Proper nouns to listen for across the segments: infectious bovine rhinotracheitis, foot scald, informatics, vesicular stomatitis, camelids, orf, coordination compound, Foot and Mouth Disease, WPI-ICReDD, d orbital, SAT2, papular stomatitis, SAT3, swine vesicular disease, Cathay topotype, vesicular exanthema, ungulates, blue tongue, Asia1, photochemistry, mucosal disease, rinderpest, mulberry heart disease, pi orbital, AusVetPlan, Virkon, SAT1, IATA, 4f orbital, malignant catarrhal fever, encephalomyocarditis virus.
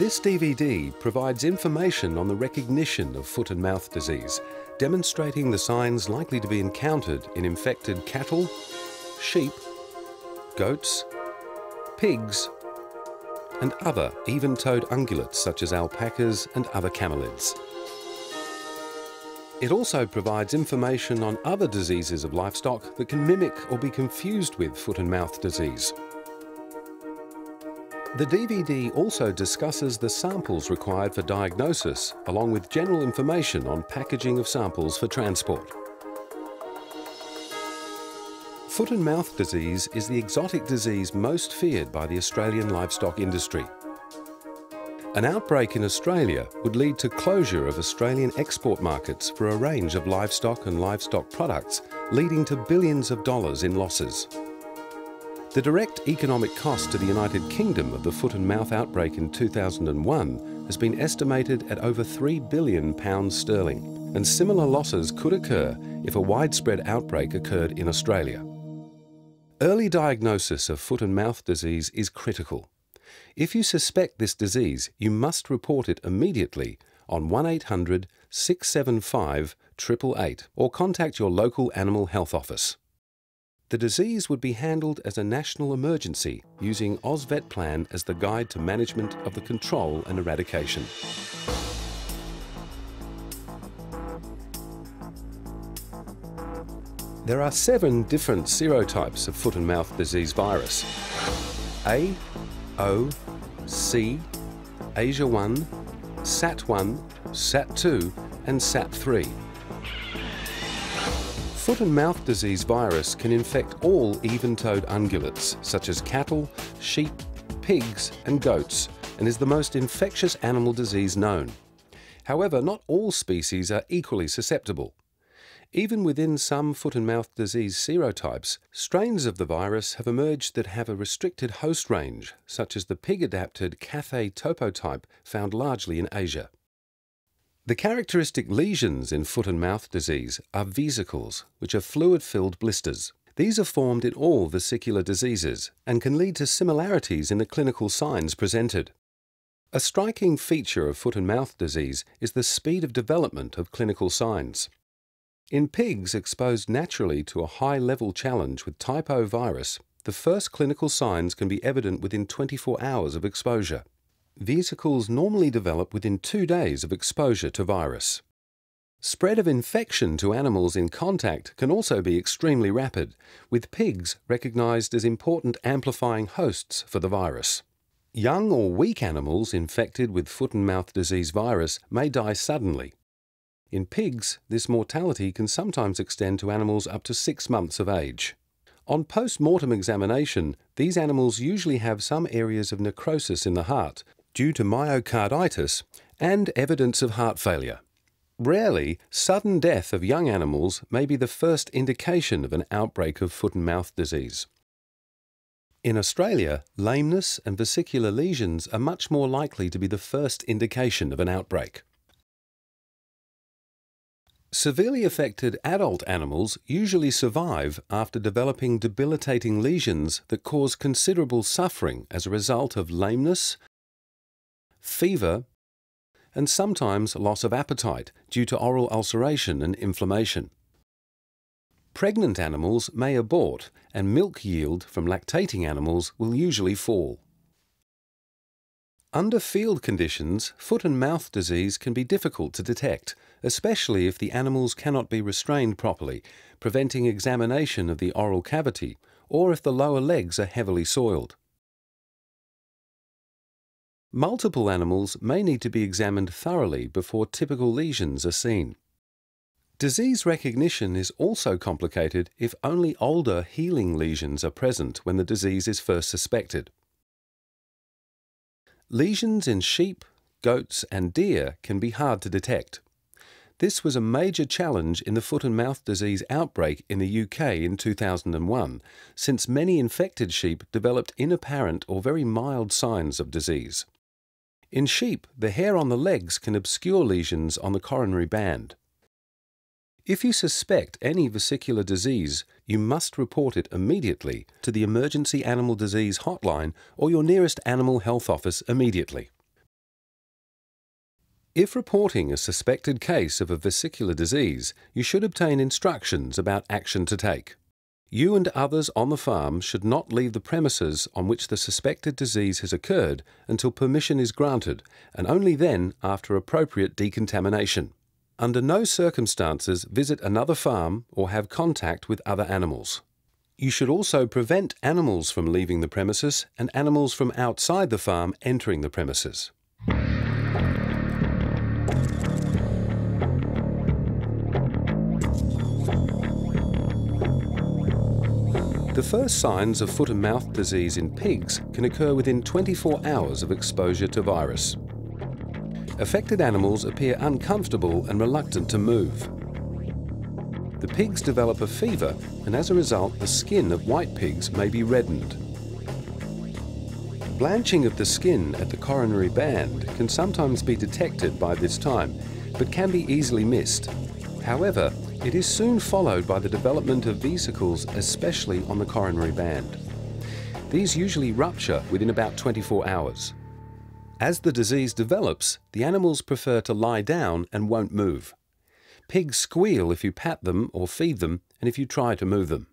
This DVD provides information on the recognition of foot and mouth disease, demonstrating the signs likely to be encountered in infected cattle, sheep, goats, pigs, and other even-toed ungulates such as alpacas and other camelids. It also provides information on other diseases of livestock that can mimic or be confused with foot and mouth disease. The DVD also discusses the samples required for diagnosis, along with general information on packaging of samples for transport. Foot and mouth disease is the exotic disease most feared by the Australian livestock industry. An outbreak in Australia would lead to closure of Australian export markets for a range of livestock and livestock products, leading to billions of dollars in losses. The direct economic cost to the United Kingdom of the foot and mouth outbreak in 2001 has been estimated at over £3 billion, and similar losses could occur if a widespread outbreak occurred in Australia. Early diagnosis of foot and mouth disease is critical. If you suspect this disease, you must report it immediately on 1800 675 888 or contact your local animal health office. The disease would be handled as a national emergency using AusVetPlan as the guide to management of the control and eradication. There are 7 different serotypes of foot and mouth disease virus: A, O, C, Asia1, SAT1, SAT2 and SAT3. Foot and mouth disease virus can infect all even-toed ungulates, such as cattle, sheep, pigs and goats, and is the most infectious animal disease known. However, not all species are equally susceptible. Even within some foot and mouth disease serotypes, strains of the virus have emerged that have a restricted host range, such as the pig-adapted Cathay topotype found largely in Asia. The characteristic lesions in foot and mouth disease are vesicles, which are fluid-filled blisters. These are formed in all vesicular diseases and can lead to similarities in the clinical signs presented. A striking feature of foot and mouth disease is the speed of development of clinical signs. In pigs exposed naturally to a high-level challenge with type O virus, the first clinical signs can be evident within 24 hours of exposure. Vesicles normally develop within 2 days of exposure to virus. Spread of infection to animals in contact can also be extremely rapid, with pigs recognized as important amplifying hosts for the virus. Young or weak animals infected with foot and mouth disease virus may die suddenly. In pigs, this mortality can sometimes extend to animals up to 6 months of age. On post-mortem examination, these animals usually have some areas of necrosis in the heart, due to myocarditis and evidence of heart failure. Rarely, sudden death of young animals may be the first indication of an outbreak of foot and mouth disease. In Australia, lameness and vesicular lesions are much more likely to be the first indication of an outbreak. Severely affected adult animals usually survive after developing debilitating lesions that cause considerable suffering as a result of lameness, fever, and sometimes loss of appetite due to oral ulceration and inflammation. Pregnant animals may abort, and milk yield from lactating animals will usually fall. Under field conditions, foot and mouth disease can be difficult to detect, especially if the animals cannot be restrained properly, preventing examination of the oral cavity, or if the lower legs are heavily soiled. Multiple animals may need to be examined thoroughly before typical lesions are seen. Disease recognition is also complicated if only older healing lesions are present when the disease is first suspected. Lesions in sheep, goats and deer can be hard to detect. This was a major challenge in the foot and mouth disease outbreak in the UK in 2001, since many infected sheep developed inapparent or very mild signs of disease. In sheep, the hair on the legs can obscure lesions on the coronary band. If you suspect any vesicular disease, you must report it immediately to the Emergency Animal Disease Hotline or your nearest animal health office immediately. If reporting a suspected case of a vesicular disease, you should obtain instructions about action to take. You and others on the farm should not leave the premises on which the suspected disease has occurred until permission is granted, and only then after appropriate decontamination. Under no circumstances visit another farm or have contact with other animals. You should also prevent animals from leaving the premises and animals from outside the farm entering the premises. The first signs of foot and mouth disease in pigs can occur within 24 hours of exposure to virus. Affected animals appear uncomfortable and reluctant to move. The pigs develop a fever, and as a result, the skin of white pigs may be reddened. Blanching of the skin at the coronary band can sometimes be detected by this time, but can be easily missed. However, it is soon followed by the development of vesicles, especially on the coronary band. These usually rupture within about 24 hours. As the disease develops, the animals prefer to lie down and won't move. Pigs squeal if you pat them or feed them, and if you try to move them.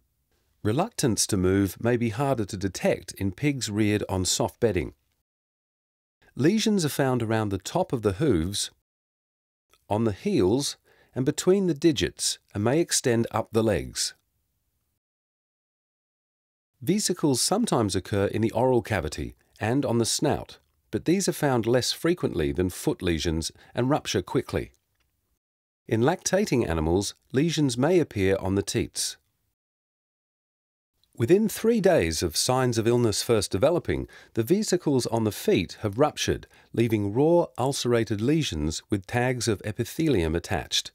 Reluctance to move may be harder to detect in pigs reared on soft bedding. Lesions are found around the top of the hooves, on the heels, and between the digits, and may extend up the legs. Vesicles sometimes occur in the oral cavity and on the snout, but these are found less frequently than foot lesions and rupture quickly. In lactating animals, lesions may appear on the teats. Within 3 days of signs of illness first developing, the vesicles on the feet have ruptured, leaving raw, ulcerated lesions with tags of epithelium attached.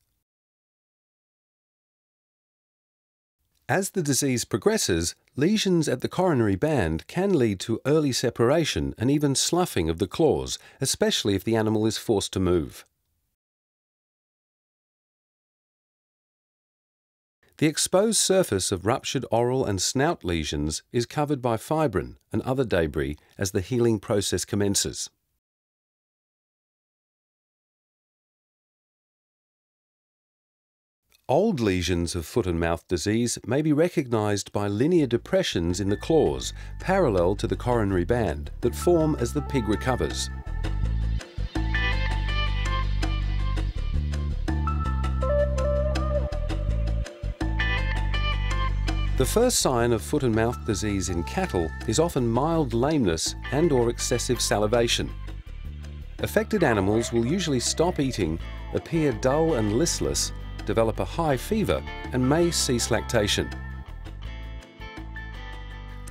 As the disease progresses, lesions at the coronary band can lead to early separation and even sloughing of the claws, especially if the animal is forced to move. The exposed surface of ruptured oral and snout lesions is covered by fibrin and other debris as the healing process commences. Old lesions of foot and mouth disease may be recognized by linear depressions in the claws, parallel to the coronary band, that form as the pig recovers. The first sign of foot and mouth disease in cattle is often mild lameness and/or excessive salivation. Affected animals will usually stop eating, appear dull and listless, develop a high fever, and may cease lactation.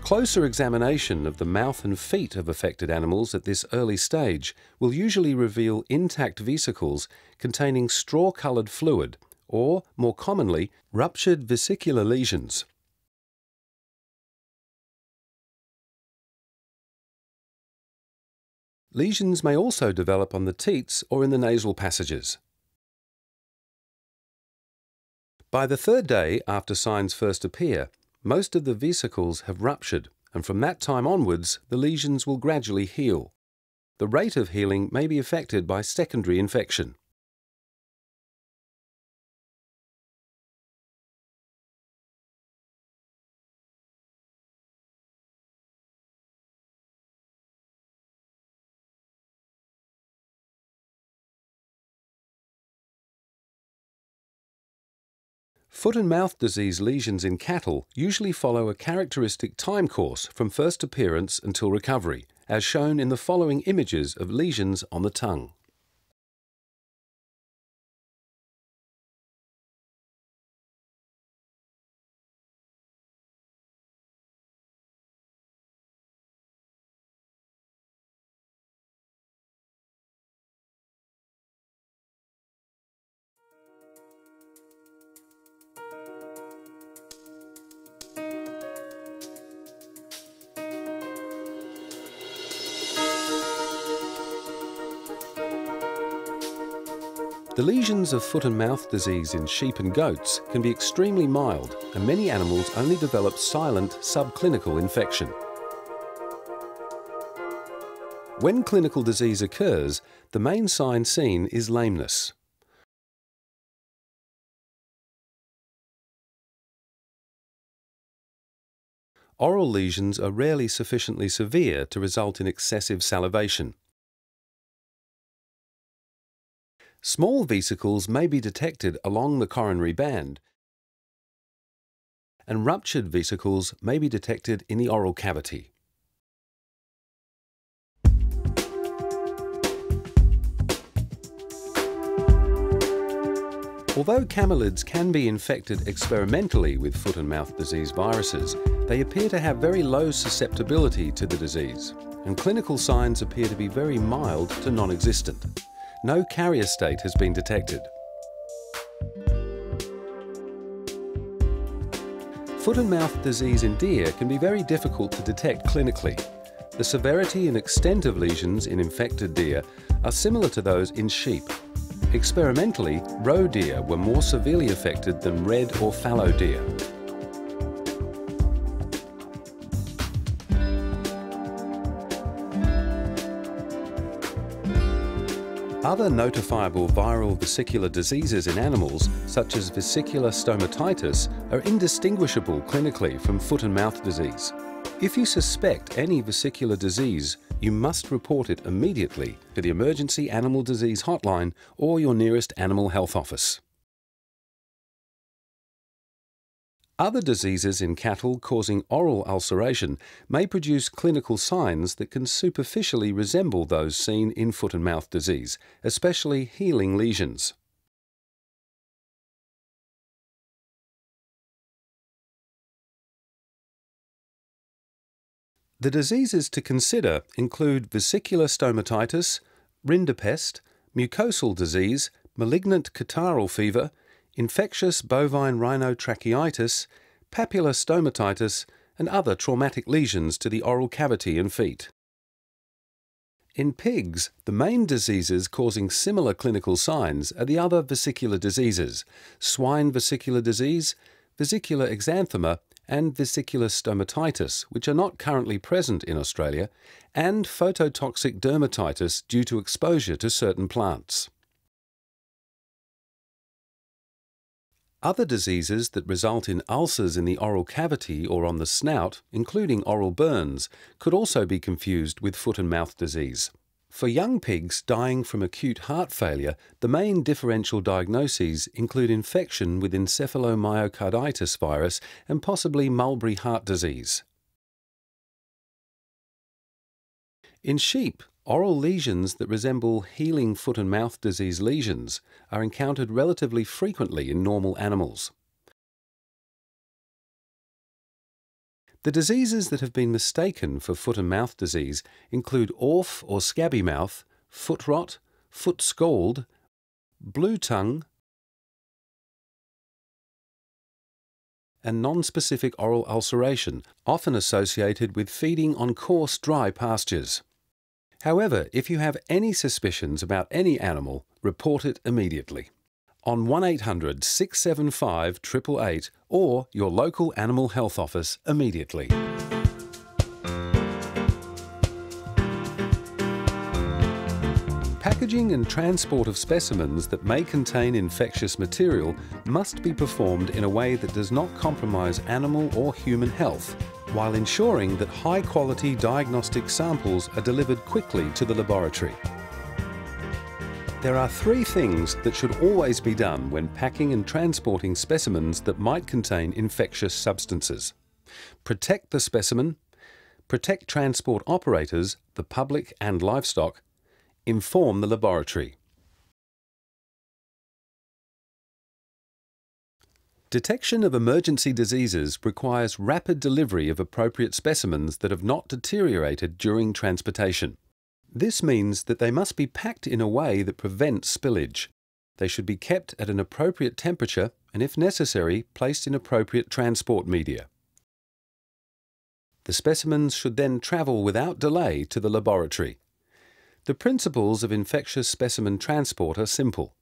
Closer examination of the mouth and feet of affected animals at this early stage will usually reveal intact vesicles containing straw-coloured fluid or, more commonly, ruptured vesicular lesions. Lesions may also develop on the teats or in the nasal passages. By the third day after signs first appear, most of the vesicles have ruptured, and from that time onwards, the lesions will gradually heal. The rate of healing may be affected by secondary infection. Foot and mouth disease lesions in cattle usually follow a characteristic time course from first appearance until recovery, as shown in the following images of lesions on the tongue. The lesions of foot and mouth disease in sheep and goats can be extremely mild, and many animals only develop silent subclinical infection. When clinical disease occurs, the main sign seen is lameness. Oral lesions are rarely sufficiently severe to result in excessive salivation. Small vesicles may be detected along the coronary band, and ruptured vesicles may be detected in the oral cavity. Although camelids can be infected experimentally with foot and mouth disease viruses, they appear to have very low susceptibility to the disease, and clinical signs appear to be very mild to non-existent. No carrier state has been detected. Foot and mouth disease in deer can be very difficult to detect clinically. The severity and extent of lesions in infected deer are similar to those in sheep. Experimentally, roe deer were more severely affected than red or fallow deer. Other notifiable viral vesicular diseases in animals, such as vesicular stomatitis, are indistinguishable clinically from foot and mouth disease. If you suspect any vesicular disease, you must report it immediately to the Emergency Animal Disease Hotline or your nearest animal health office. Other diseases in cattle causing oral ulceration may produce clinical signs that can superficially resemble those seen in foot and mouth disease, especially healing lesions. The diseases to consider include vesicular stomatitis, rinderpest, mucosal disease, malignant catarrhal fever, infectious bovine rhinotracheitis, papular stomatitis, and other traumatic lesions to the oral cavity and feet. In pigs, the main diseases causing similar clinical signs are the other vesicular diseases, swine vesicular disease, vesicular exanthema, and vesicular stomatitis, which are not currently present in Australia, and phototoxic dermatitis due to exposure to certain plants. Other diseases that result in ulcers in the oral cavity or on the snout, including oral burns, could also be confused with foot and mouth disease. For young pigs dying from acute heart failure, the main differential diagnoses include infection with encephalomyocarditis virus and possibly mulberry heart disease. In sheep, oral lesions that resemble healing foot and mouth disease lesions are encountered relatively frequently in normal animals. The diseases that have been mistaken for foot and mouth disease include orf or scabby mouth, foot rot, foot scald, blue tongue, and nonspecific oral ulceration, often associated with feeding on coarse, dry pastures. However, if you have any suspicions about any animal, report it immediately on 1800 675 888 or your local animal health office immediately. Packaging and transport of specimens that may contain infectious material must be performed in a way that does not compromise animal or human health, while ensuring that high-quality diagnostic samples are delivered quickly to the laboratory. There are three things that should always be done when packing and transporting specimens that might contain infectious substances. Protect the specimen, protect transport operators, the public and livestock, inform the laboratory. Detection of emergency diseases requires rapid delivery of appropriate specimens that have not deteriorated during transportation. This means that they must be packed in a way that prevents spillage. They should be kept at an appropriate temperature and, if necessary, placed in appropriate transport media. The specimens should then travel without delay to the laboratory. The principles of infectious specimen transport are simple.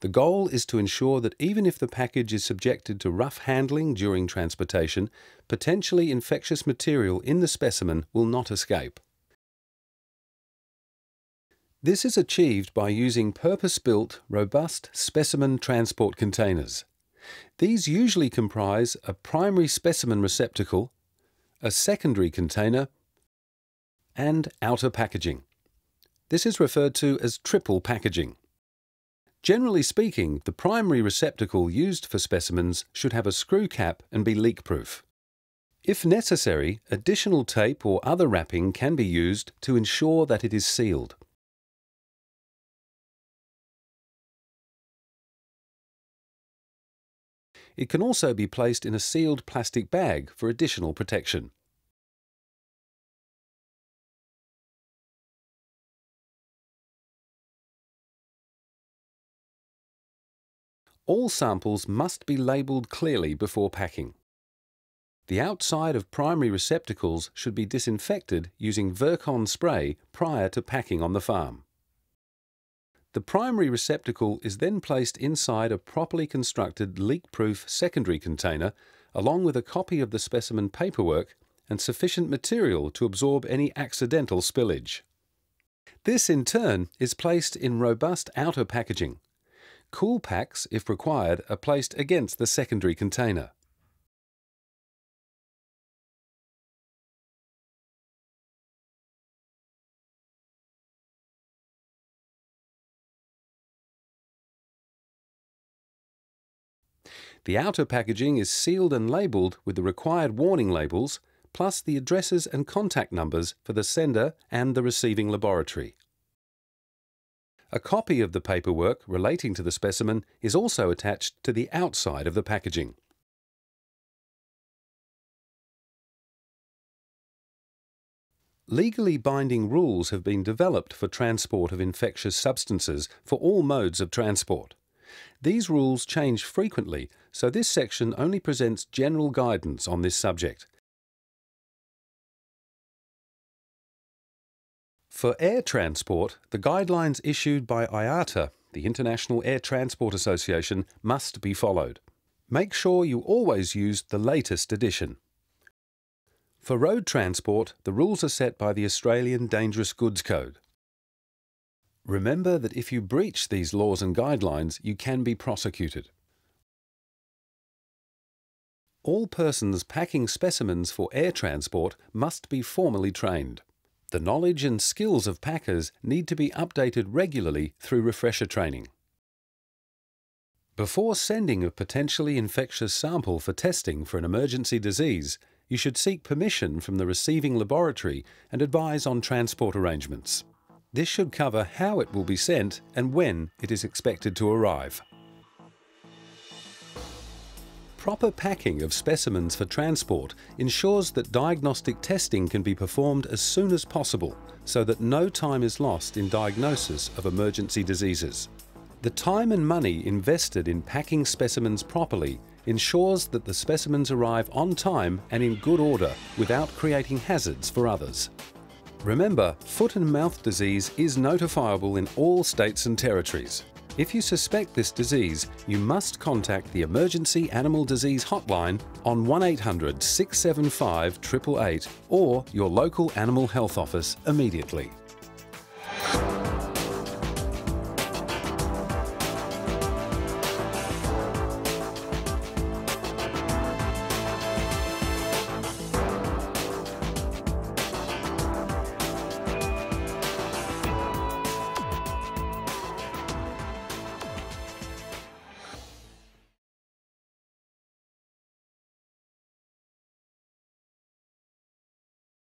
The goal is to ensure that even if the package is subjected to rough handling during transportation, potentially infectious material in the specimen will not escape. This is achieved by using purpose-built, robust specimen transport containers. These usually comprise a primary specimen receptacle, a secondary container, and outer packaging. This is referred to as triple packaging. Generally speaking, the primary receptacle used for specimens should have a screw cap and be leak-proof. If necessary, additional tape or other wrapping can be used to ensure that it is sealed. It can also be placed in a sealed plastic bag for additional protection. All samples must be labelled clearly before packing. The outside of primary receptacles should be disinfected using Virkon spray prior to packing on the farm. The primary receptacle is then placed inside a properly constructed leak-proof secondary container, along with a copy of the specimen paperwork and sufficient material to absorb any accidental spillage. This, in turn, is placed in robust outer packaging. Cool packs, if required, are placed against the secondary container. The outer packaging is sealed and labelled with the required warning labels, plus the addresses and contact numbers for the sender and the receiving laboratory. A copy of the paperwork relating to the specimen is also attached to the outside of the packaging. Legally binding rules have been developed for transport of infectious substances for all modes of transport. These rules change frequently, so this section only presents general guidance on this subject. For air transport, the guidelines issued by IATA, the International Air Transport Association, must be followed. Make sure you always use the latest edition. For road transport, the rules are set by the Australian Dangerous Goods Code. Remember that if you breach these laws and guidelines, you can be prosecuted. All persons packing specimens for air transport must be formally trained. The knowledge and skills of packers need to be updated regularly through refresher training. Before sending a potentially infectious sample for testing for an emergency disease, you should seek permission from the receiving laboratory and advise on transport arrangements. This should cover how it will be sent and when it is expected to arrive. Proper packing of specimens for transport ensures that diagnostic testing can be performed as soon as possible, so that no time is lost in diagnosis of emergency diseases. The time and money invested in packing specimens properly ensures that the specimens arrive on time and in good order without creating hazards for others. Remember, foot and mouth disease is notifiable in all states and territories. If you suspect this disease, you must contact the Emergency Animal Disease Hotline on 1800 675 888 or your local animal health office immediately.